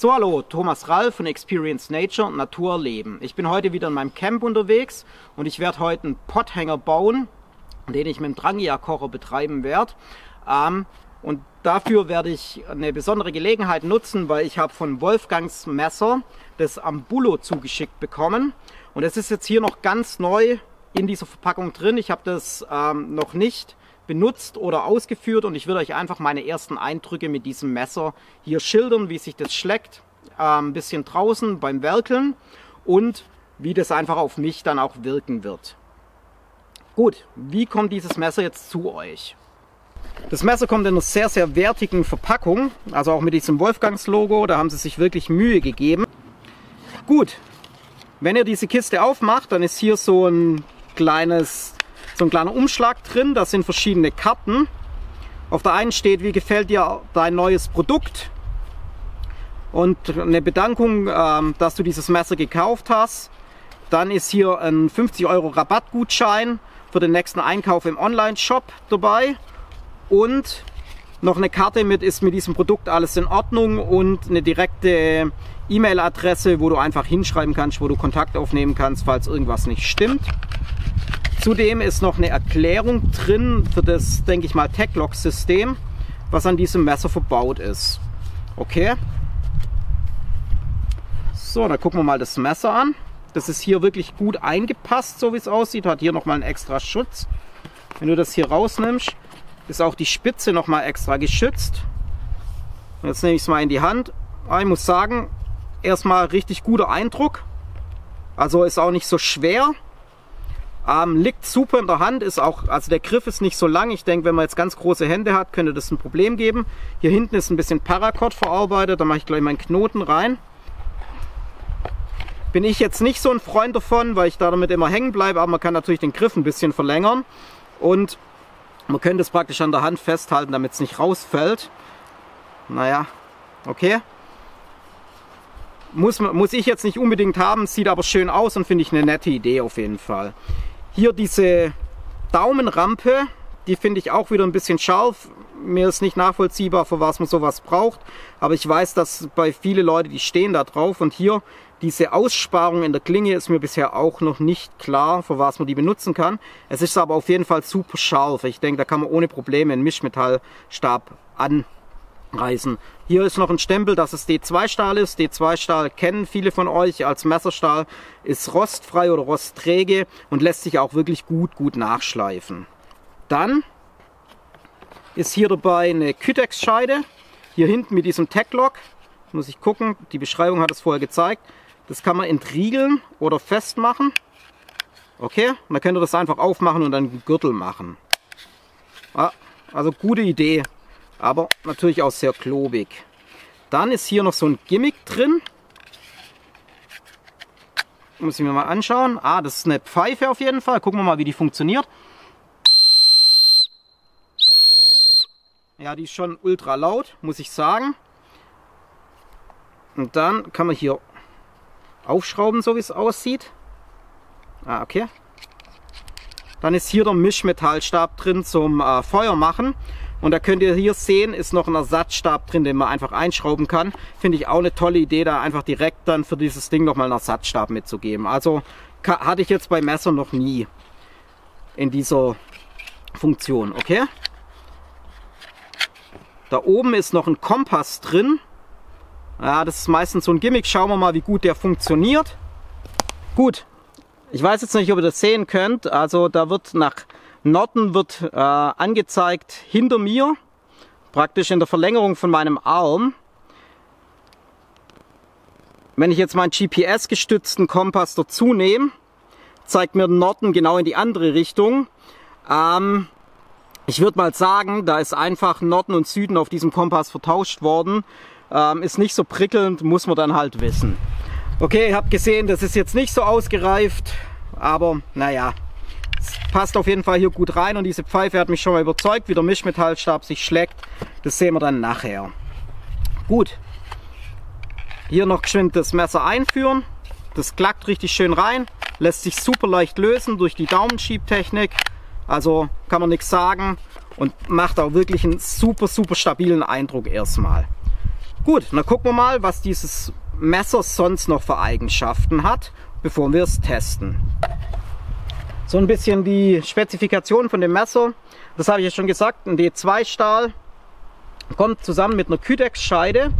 So, hallo, Thomas Rall von Experience Nature Naturleben. Ich bin heute wieder in meinem Camp unterwegs und ich werde heute einen Pot Hanger bauen, den ich mit dem Drangia-Kocher betreiben werde. Und dafür werde ich eine besondere Gelegenheit nutzen, weil ich habe von Wolfgangs Messer das Ambulo zugeschickt bekommen. Und es ist jetzt hier noch ganz neu in dieser Verpackung drin. Ich habe das noch nicht benutzt oder ausgeführt und ich will euch einfach meine ersten Eindrücke mit diesem Messer hier schildern, wie sich das schlägt, ein bisschen draußen beim Werkeln und wie das einfach auf mich dann auch wirken wird. Gut, wie kommt dieses Messer jetzt zu euch? Das Messer kommt in einer sehr, sehr wertigen Verpackung, also auch mit diesem Wolfgangs-Logo, da haben sie sich wirklich Mühe gegeben. Gut, wenn ihr diese Kiste aufmacht, dann ist hier so ein kleiner Umschlag drin, da sind verschiedene Karten. Auf der einen steht, wie gefällt dir dein neues Produkt? Und eine Bedankung, dass du dieses Messer gekauft hast. Dann ist hier ein 50 € Rabattgutschein für den nächsten Einkauf im Online-Shop dabei. Und noch eine Karte mit, ist mit diesem Produkt alles in Ordnung, und eine direkte E-Mail-Adresse, wo du einfach hinschreiben kannst, wo du Kontakt aufnehmen kannst, falls irgendwas nicht stimmt. Zudem ist noch eine Erklärung drin für das, denke ich mal, Tek-Lok-System, was an diesem Messer verbaut ist. Okay. So, dann gucken wir mal das Messer an. Das ist hier wirklich gut eingepasst, so wie es aussieht. Hat hier nochmal einen extra Schutz. Wenn du das hier rausnimmst, ist auch die Spitze nochmal extra geschützt. Und jetzt nehme ich es mal in die Hand. Aber ich muss sagen, erstmal richtig guter Eindruck. Also ist auch nicht so schwer. Liegt super in der Hand, ist auch, also der Griff ist nicht so lang. Ich denke, wenn man jetzt ganz große Hände hat, könnte das ein Problem geben. Hier hinten ist ein bisschen Paracord verarbeitet, da mache ich gleich meinen Knoten rein. Bin ich jetzt nicht so ein Freund davon, weil ich da damit immer hängen bleibe, aber man kann natürlich den Griff ein bisschen verlängern. Und man könnte es praktisch an der Hand festhalten, damit es nicht rausfällt. Naja, okay. Muss ich jetzt nicht unbedingt haben, sieht aber schön aus und finde ich eine nette Idee auf jeden Fall. Hier diese Daumenrampe, die finde ich auch wieder ein bisschen scharf. Mir ist nicht nachvollziehbar, für was man sowas braucht. Aber ich weiß, dass bei vielen Leuten, die stehen da drauf. Und hier diese Aussparung in der Klinge ist mir bisher auch noch nicht klar, für was man die benutzen kann. Es ist aber auf jeden Fall super scharf. Ich denke, da kann man ohne Probleme einen Mischmetallstab anreißen. Hier ist noch ein Stempel, dass es D2-Stahl ist. D2-Stahl kennen viele von euch als Messerstahl, ist rostfrei oder rostträge und lässt sich auch wirklich gut nachschleifen. Dann ist hier dabei eine Kydex-Scheide, hier hinten mit diesem Tag-Lock. Muss ich gucken, die Beschreibung hat es vorher gezeigt. Das kann man entriegeln oder festmachen. Okay, man könnte das einfach aufmachen und dann einen Gürtel machen. Ah, also gute Idee. Aber natürlich auch sehr klobig. Dann ist hier noch so ein Gimmick drin. Muss ich mir mal anschauen. Ah, das ist eine Pfeife auf jeden Fall. Gucken wir mal, wie die funktioniert. Ja, die ist schon ultra laut, muss ich sagen. Und dann kann man hier aufschrauben, so wie es aussieht. Ah, okay. Dann ist hier der Mischmetallstab drin zum Feuer machen. Und da könnt ihr hier sehen, ist noch ein Ersatzstab drin, den man einfach einschrauben kann. Finde ich auch eine tolle Idee, da einfach direkt dann für dieses Ding nochmal einen Ersatzstab mitzugeben. Also hatte ich jetzt bei Messern noch nie in dieser Funktion, okay? Da oben ist noch ein Kompass drin. Ja, das ist meistens so ein Gimmick. Schauen wir mal, wie gut der funktioniert. Gut, ich weiß jetzt nicht, ob ihr das sehen könnt. Also da wird nach Norden wird angezeigt hinter mir, praktisch in der Verlängerung von meinem Arm. Wenn ich jetzt meinen GPS-gestützten Kompass dazu nehme, zeigt mir Norden genau in die andere Richtung. Ich würde mal sagen, da ist einfach Norden und Süden auf diesem Kompass vertauscht worden. Ist nicht so prickelnd, muss man dann halt wissen. Okay, ihr habt gesehen, das ist jetzt nicht so ausgereift, aber naja. Es passt auf jeden Fall hier gut rein und diese Pfeife hat mich schon mal überzeugt, wie der Mischmetallstab sich schlägt. Das sehen wir dann nachher. Gut. Hier noch geschwind das Messer einführen. Das klackt richtig schön rein. Lässt sich super leicht lösen durch die Daumenschiebtechnik. Also kann man nichts sagen und macht auch wirklich einen super stabilen Eindruck erstmal. Gut, dann gucken wir mal, was dieses Messer sonst noch für Eigenschaften hat, bevor wir es testen. So ein bisschen die Spezifikation von dem Messer. Das habe ich ja schon gesagt, ein D2 Stahl. Kommt zusammen mit einer Kydex Scheide,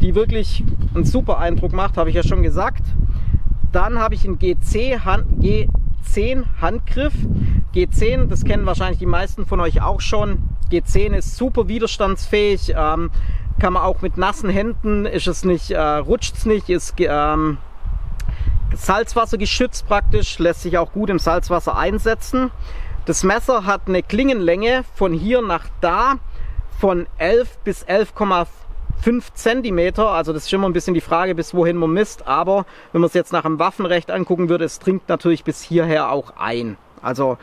die wirklich einen super Eindruck macht, habe ich ja schon gesagt. Dann habe ich einen G10 Handgriff. G10, das kennen wahrscheinlich die meisten von euch auch schon. G10 ist super widerstandsfähig, kann man auch mit nassen Händen, ist es nicht, rutscht es nicht, ist Salzwasser geschützt praktisch, lässt sich auch gut im Salzwasser einsetzen. Das Messer hat eine Klingenlänge von hier nach da von 11 bis 11,5 cm. Also das ist immer ein bisschen die Frage, bis wohin man misst. Aber wenn man es jetzt nach dem Waffenrecht angucken würde, es dringt natürlich bis hierher auch ein. Also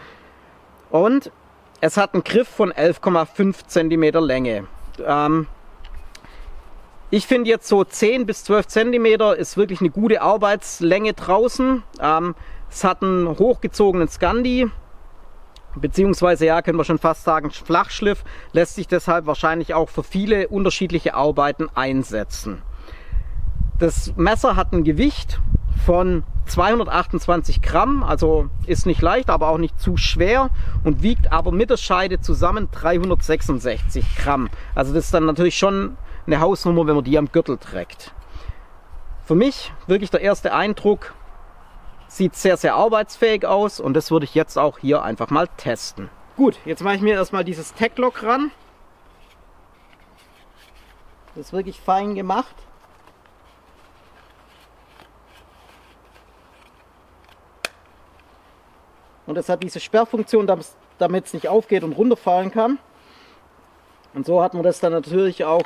und es hat einen Griff von 11,5 cm Länge. Ich finde jetzt so 10 bis 12 cm ist wirklich eine gute Arbeitslänge draußen. Es hat einen hochgezogenen Scandi, beziehungsweise ja, können wir schon fast sagen Flachschliff, lässt sich deshalb wahrscheinlich auch für viele unterschiedliche Arbeiten einsetzen. Das Messer hat ein Gewicht von 228 Gramm, also ist nicht leicht, aber auch nicht zu schwer und wiegt aber mit der Scheide zusammen 366 Gramm. Also das ist dann natürlich schon eine Hausnummer, wenn man die am Gürtel trägt. Für mich wirklich der erste Eindruck, sieht sehr, sehr arbeitsfähig aus und das würde ich jetzt auch hier einfach mal testen. Gut, jetzt mache ich mir erstmal dieses Tek-Lok ran. Das ist wirklich fein gemacht. Und es hat diese Sperrfunktion, damit es nicht aufgeht und runterfallen kann. Und so hat man das dann natürlich auch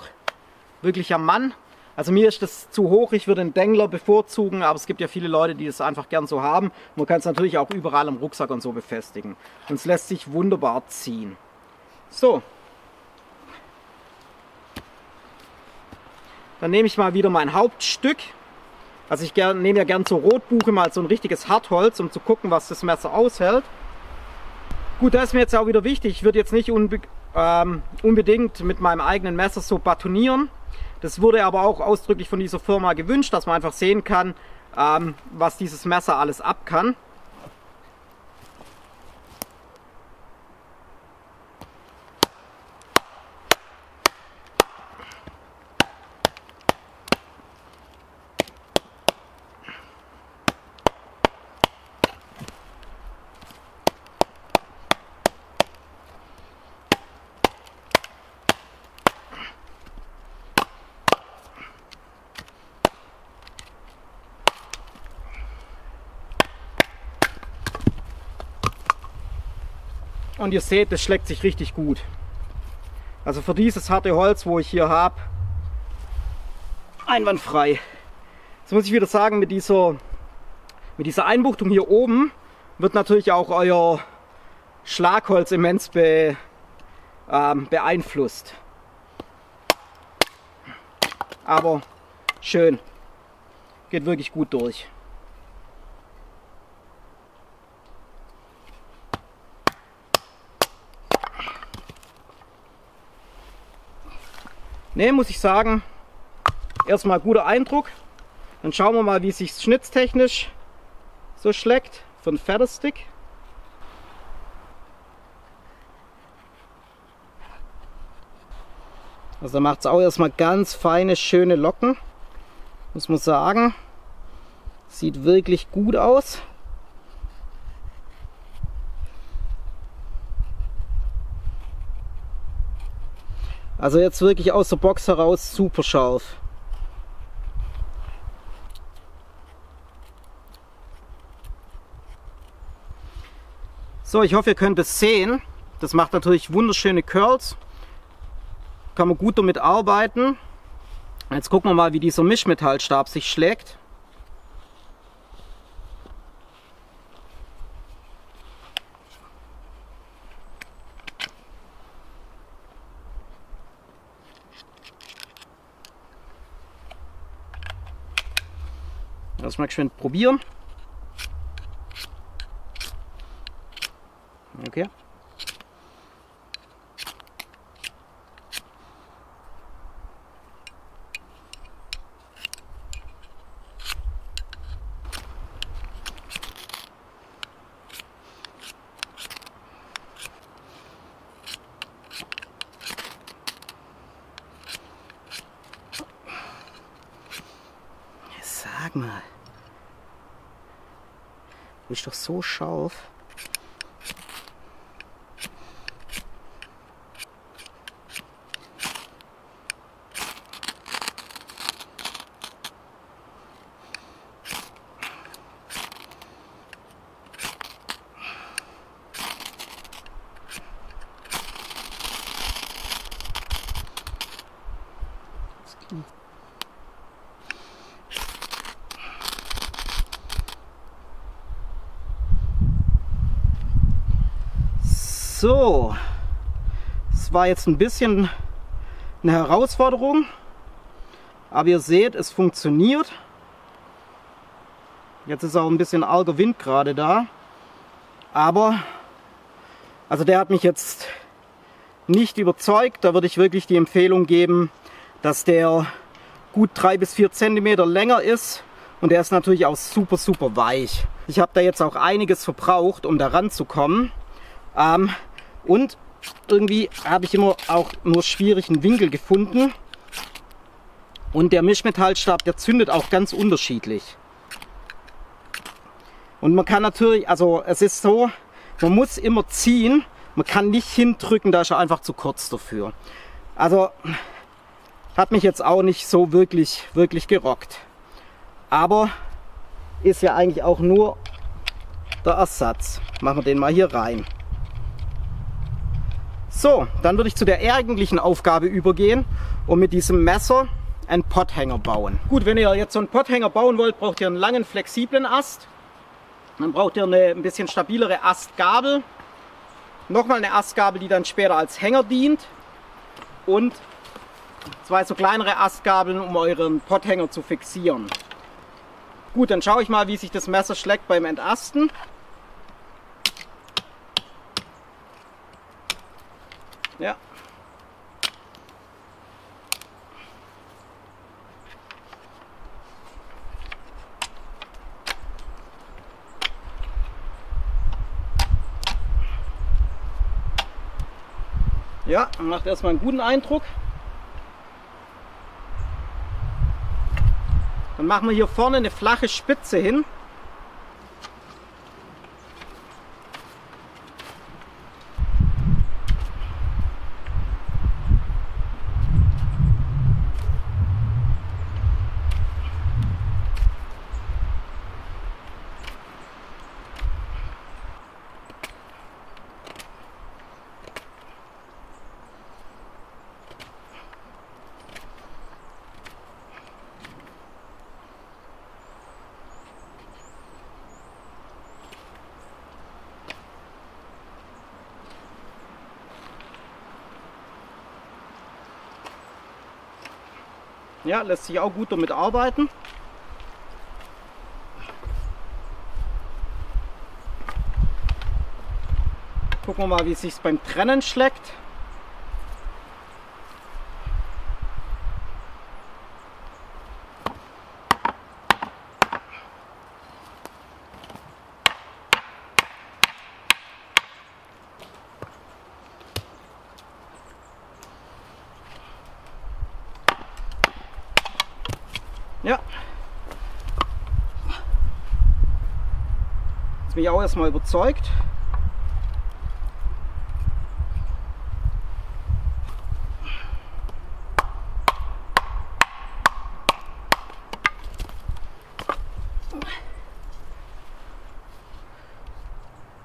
wirklich am Mann. Also mir ist das zu hoch, ich würde einen Dengler bevorzugen, aber es gibt ja viele Leute, die das einfach gern so haben. Man kann es natürlich auch überall am Rucksack und so befestigen. Und es lässt sich wunderbar ziehen. So. Dann nehme ich mal wieder mein Hauptstück. Also ich nehme ja gern so Rotbuche, mal so ein richtiges Hartholz, um zu gucken, was das Messer aushält. Gut, das ist mir jetzt auch wieder wichtig. Ich würde jetzt nicht unbedingt mit meinem eigenen Messer so batonieren. Das wurde aber auch ausdrücklich von dieser Firma gewünscht, dass man einfach sehen kann, was dieses Messer alles ab kann. Und ihr seht, das schlägt sich richtig gut. Also für dieses harte Holz, wo ich hier habe, einwandfrei. Jetzt muss ich wieder sagen, mit dieser Einbuchtung hier oben wird natürlich auch euer Schlagholz immens beeinflusst. Aber schön. Geht wirklich gut durch. Ne, muss ich sagen, erstmal guter Eindruck. Dann schauen wir mal, wie es sich schnitztechnisch so schlägt für den Featherstick. Also da macht es auch erstmal ganz feine, schöne Locken, muss man sagen. Sieht wirklich gut aus. Also jetzt wirklich aus der Box heraus super scharf. So, ich hoffe, ihr könnt es sehen. Das macht natürlich wunderschöne Curls. Kann man gut damit arbeiten. Jetzt gucken wir mal, wie dieser Mischmetallstab sich schlägt. Erstmal geschwind probieren. Okay. Guck mal. Bin ich doch so scharf. So, es war jetzt ein bisschen eine Herausforderung, aber ihr seht, es funktioniert. Jetzt ist auch ein bisschen arger Wind gerade da, aber also der hat mich jetzt nicht überzeugt. Da würde ich wirklich die Empfehlung geben, dass der gut 3 bis 4 Zentimeter länger ist und der ist natürlich auch super, super weich. Ich habe da jetzt auch einiges verbraucht, um da ranzukommen. Und irgendwie habe ich immer auch nur schwierig einen Winkel gefunden. Und der Mischmetallstab, der zündet auch ganz unterschiedlich. Und man kann natürlich, also es ist so, man muss immer ziehen. Man kann nicht hindrücken, da ist er einfach zu kurz dafür. Also hat mich jetzt auch nicht so wirklich gerockt. Aber ist ja eigentlich auch nur der Ersatz. Machen wir den mal hier rein. So, dann würde ich zu der eigentlichen Aufgabe übergehen und mit diesem Messer einen Pot Hanger bauen. Gut, wenn ihr jetzt so einen Pot Hanger bauen wollt, braucht ihr einen langen, flexiblen Ast. Dann braucht ihr eine ein bisschen stabilere Astgabel. Nochmal eine Astgabel, die dann später als Hänger dient. Und 2 so kleinere Astgabeln, um euren Pot Hanger zu fixieren. Gut, dann schaue ich mal, wie sich das Messer schlägt beim Entasten. Ja. Ja, macht erstmal einen guten Eindruck. Dann machen wir hier vorne eine flache Spitze hin. Ja, lässt sich auch gut damit arbeiten. Gucken wir mal, wie es sich beim Trennen schlägt. Ja, jetzt bin ich auch erstmal überzeugt.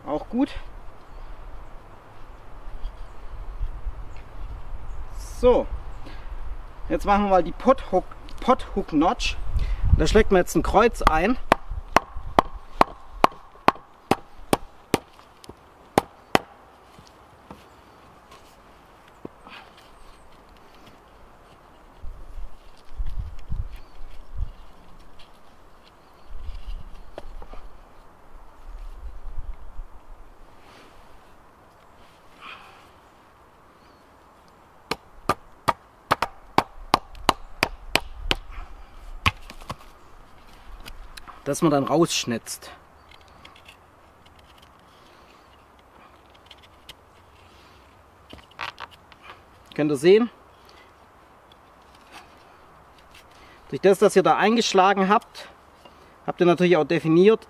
Auch gut. So, jetzt machen wir mal die Pot Hook Notch. Da schlägt man jetzt ein Kreuz ein. Dass man dann rausschnitzt. Könnt ihr sehen? Durch das, dass ihr da eingeschlagen habt, Habt ihr natürlich auch definiert.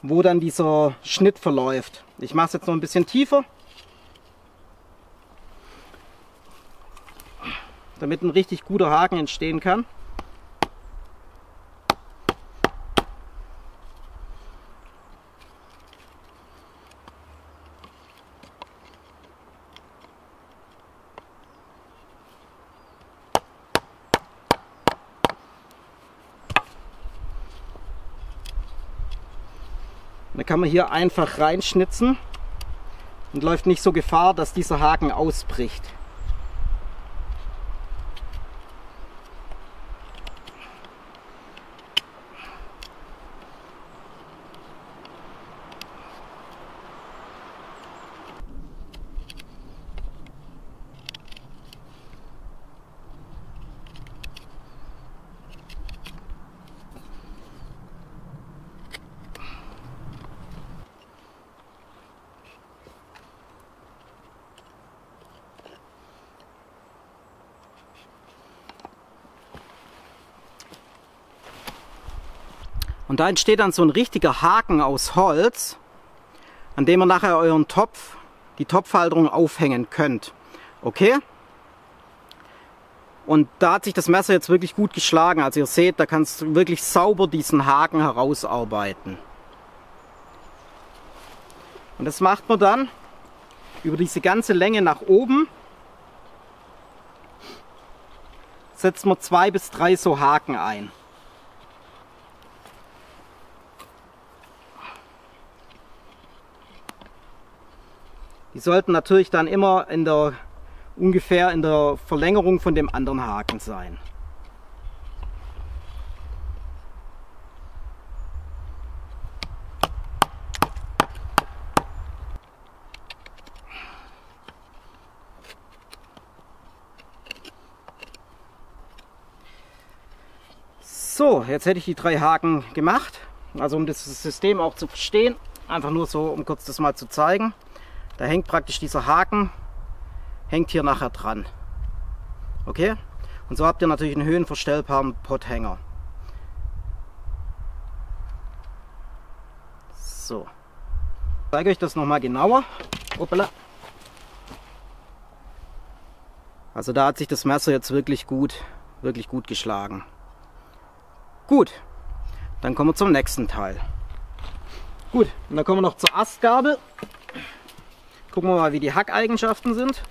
Wo dann dieser Schnitt verläuft. Ich mache es jetzt noch ein bisschen tiefer, damit ein richtig guter Haken entstehen kann. Dann kann man hier einfach reinschnitzen und läuft nicht so Gefahr, dass dieser Haken ausbricht. Und da entsteht dann so ein richtiger Haken aus Holz, an dem ihr nachher euren Topf, die Topfhalterung aufhängen könnt. Okay? Und da hat sich das Messer jetzt wirklich gut geschlagen. Also ihr seht, da kannst du wirklich sauber diesen Haken herausarbeiten. Und das macht man dann über diese ganze Länge nach oben. Setzt man 2 bis 3 so Haken ein. Die sollten natürlich dann immer ungefähr in der Verlängerung von dem anderen Haken sein. So, jetzt hätte ich die 3 Haken gemacht. Also um das System auch zu verstehen, einfach nur so, um kurz das mal zu zeigen. Da hängt praktisch dieser Haken, hängt hier nachher dran. Okay? Und so habt ihr natürlich einen höhenverstellbaren Pot Hanger. So. Ich zeige euch das nochmal genauer. Hoppala. Also da hat sich das Messer jetzt wirklich gut geschlagen. Gut. Dann kommen wir zum nächsten Teil. Gut. Und dann kommen wir noch zur Astgabel. Gucken wir mal, wie die Hackeigenschaften sind.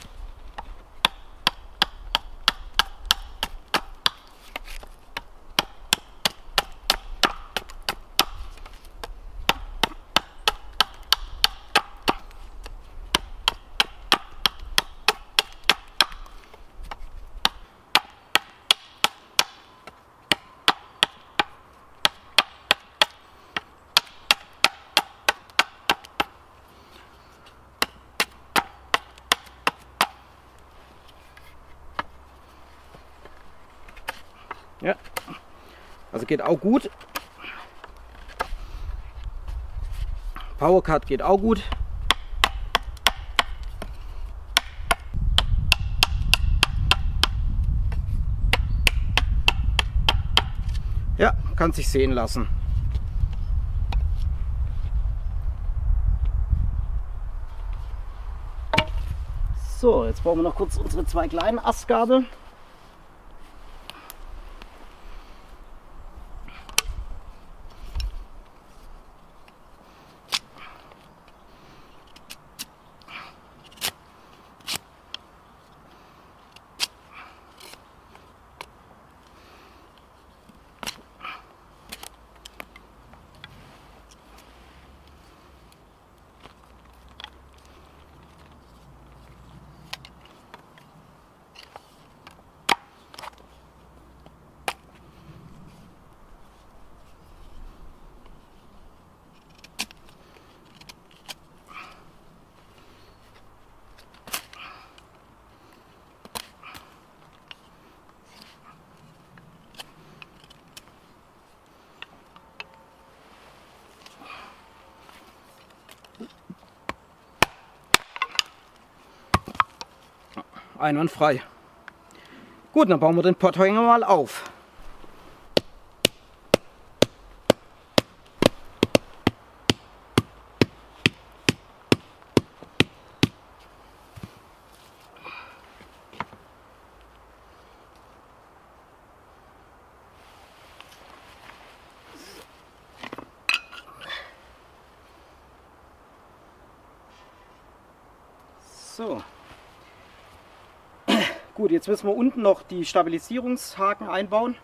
Ja, also geht auch gut. Powercut geht auch gut. Ja, kann sich sehen lassen. So, jetzt brauchen wir noch kurz unsere 2 kleinen Astgabeln. Einwandfrei. Gut, dann bauen wir den Pot Hanger mal auf. So. Gut, jetzt müssen wir unten noch die Stabilisierungshaken einbauen.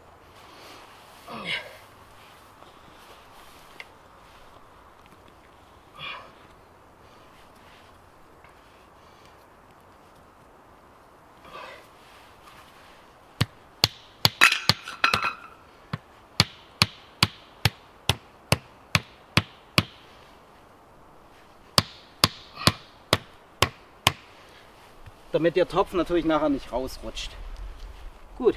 Damit der Topf natürlich nachher nicht rausrutscht. Gut.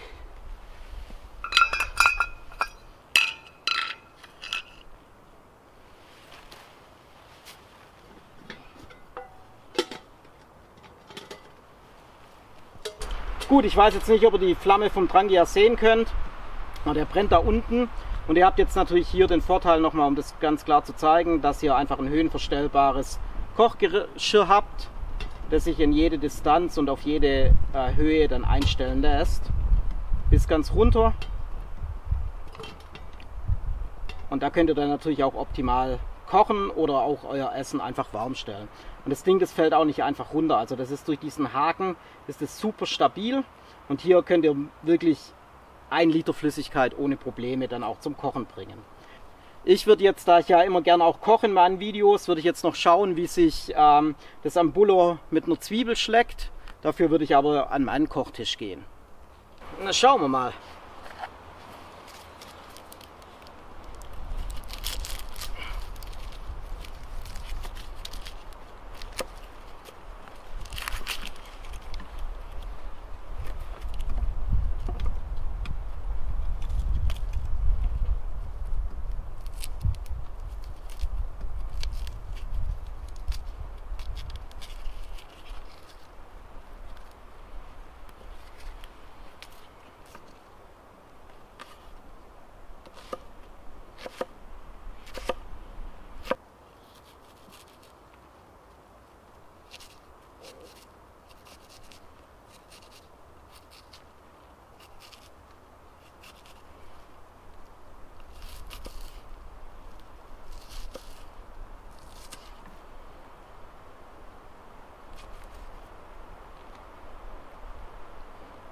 Gut, ich weiß jetzt nicht, ob ihr die Flamme vom Trangia sehen könnt. Aber der brennt da unten. Und ihr habt jetzt natürlich hier den Vorteil nochmal, um das ganz klar zu zeigen, dass ihr einfach ein höhenverstellbares Kochgeschirr habt, das sich in jede Distanz und auf jede Höhe dann einstellen lässt. Bis ganz runter. Und da könnt ihr dann natürlich auch optimal kochen oder auch euer Essen einfach warm stellen. Und das Ding, das fällt auch nicht einfach runter. Also das ist durch diesen Haken, ist das super stabil. Und hier könnt ihr wirklich 1 Liter Flüssigkeit ohne Probleme dann auch zum Kochen bringen. Ich würde jetzt, da ich ja immer gerne auch koche in meinen Videos, würde ich jetzt noch schauen, wie sich das Ambulo mit einer Zwiebel schlägt. Dafür würde ich aber an meinen Kochtisch gehen. Na, schauen wir mal.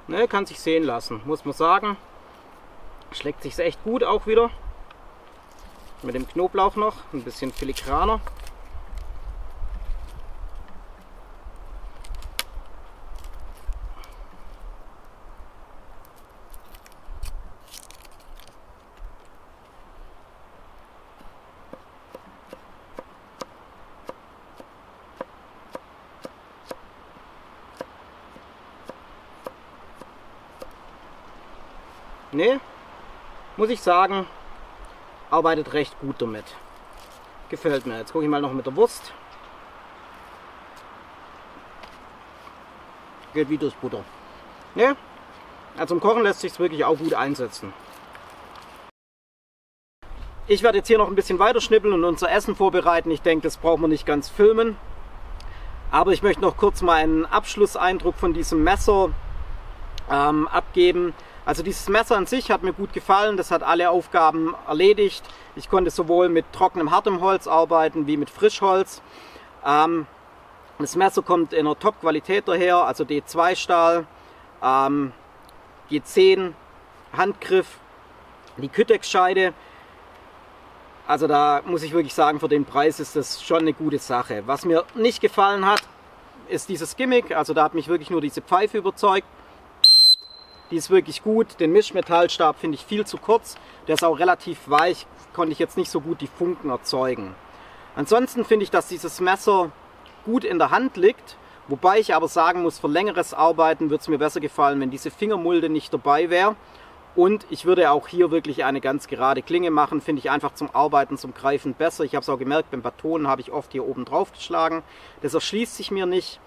Ne, kann sich sehen lassen, muss man sagen. Schlägt sich echt gut auch wieder. Mit dem Knoblauch noch, ein bisschen filigraner. Ne, muss ich sagen, arbeitet recht gut damit. Gefällt mir. Jetzt gucke ich mal noch mit der Wurst. Geht wie durch Butter. Ne, also zum Kochen lässt sich es wirklich auch gut einsetzen. Ich werde jetzt hier noch ein bisschen weiter schnippeln und unser Essen vorbereiten. Ich denke, das braucht man nicht ganz filmen. Aber ich möchte noch kurz meinen Abschlusseindruck von diesem Messer abgeben. Also dieses Messer an sich hat mir gut gefallen, das hat alle Aufgaben erledigt. Ich konnte sowohl mit trockenem, hartem Holz arbeiten, wie mit Frischholz. Das Messer kommt in einer Top-Qualität daher, also D2-Stahl, G10, Handgriff, die Kydex-Scheide. Also da muss ich wirklich sagen, für den Preis ist das schon eine gute Sache. Was mir nicht gefallen hat, ist dieses Gimmick, also da hat mich wirklich nur diese Pfeife überzeugt. Die ist wirklich gut. Den Mischmetallstab finde ich viel zu kurz. Der ist auch relativ weich, konnte ich jetzt nicht so gut die Funken erzeugen. Ansonsten finde ich, dass dieses Messer gut in der Hand liegt. Wobei ich aber sagen muss, für längeres Arbeiten würde es mir besser gefallen, wenn diese Fingermulde nicht dabei wäre. Und ich würde auch hier wirklich eine ganz gerade Klinge machen. Finde ich einfach zum Arbeiten, zum Greifen besser. Ich habe es auch gemerkt, beim Batonen habe ich oft hier oben drauf geschlagen. Das erschließt sich mir nicht.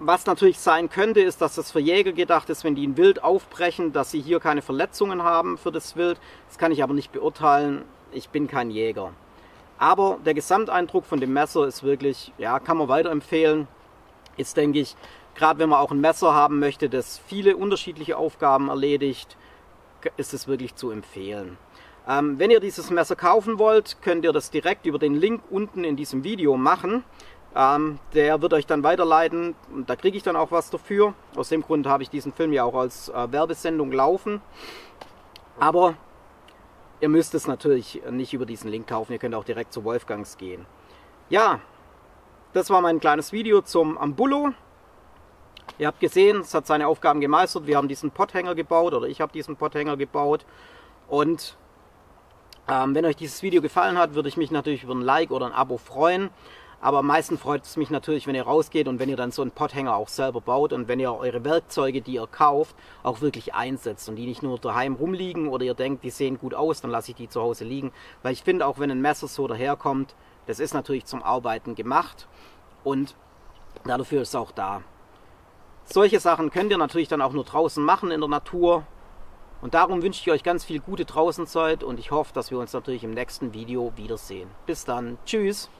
Was natürlich sein könnte, ist, dass das für Jäger gedacht ist, wenn die ein Wild aufbrechen, dass sie hier keine Verletzungen haben für das Wild. Das kann ich aber nicht beurteilen. Ich bin kein Jäger. Aber der Gesamteindruck von dem Messer ist wirklich, ja, kann man weiterempfehlen. Ist, denke ich, gerade wenn man auch ein Messer haben möchte, das viele unterschiedliche Aufgaben erledigt, ist es wirklich zu empfehlen. Wenn ihr dieses Messer kaufen wollt, könnt ihr das direkt über den Link unten in diesem Video machen. Der wird euch dann weiterleiten und da kriege ich dann auch was dafür. Aus dem Grund habe ich diesen Film ja auch als Werbesendung laufen. Aber ihr müsst es natürlich nicht über diesen Link kaufen, ihr könnt auch direkt zu Wolfgangs gehen. Ja, das war mein kleines Video zum Ambulo. Ihr habt gesehen, es hat seine Aufgaben gemeistert. Wir haben diesen Pot Hanger gebaut oder ich habe diesen Pot Hanger gebaut. Und wenn euch dieses Video gefallen hat, würde ich mich natürlich über ein Like oder ein Abo freuen. Aber am meisten freut es mich natürlich, wenn ihr rausgeht und wenn ihr dann so einen Pot Hanger auch selber baut und wenn ihr eure Werkzeuge, die ihr kauft, auch wirklich einsetzt und die nicht nur daheim rumliegen oder ihr denkt, die sehen gut aus, dann lasse ich die zu Hause liegen. Weil ich finde, auch wenn ein Messer so daherkommt, das ist natürlich zum Arbeiten gemacht und dafür ist es auch da. Solche Sachen könnt ihr natürlich dann auch nur draußen machen in der Natur. Und darum wünsche ich euch ganz viel gute Draußenzeit und ich hoffe, dass wir uns natürlich im nächsten Video wiedersehen. Bis dann. Tschüss.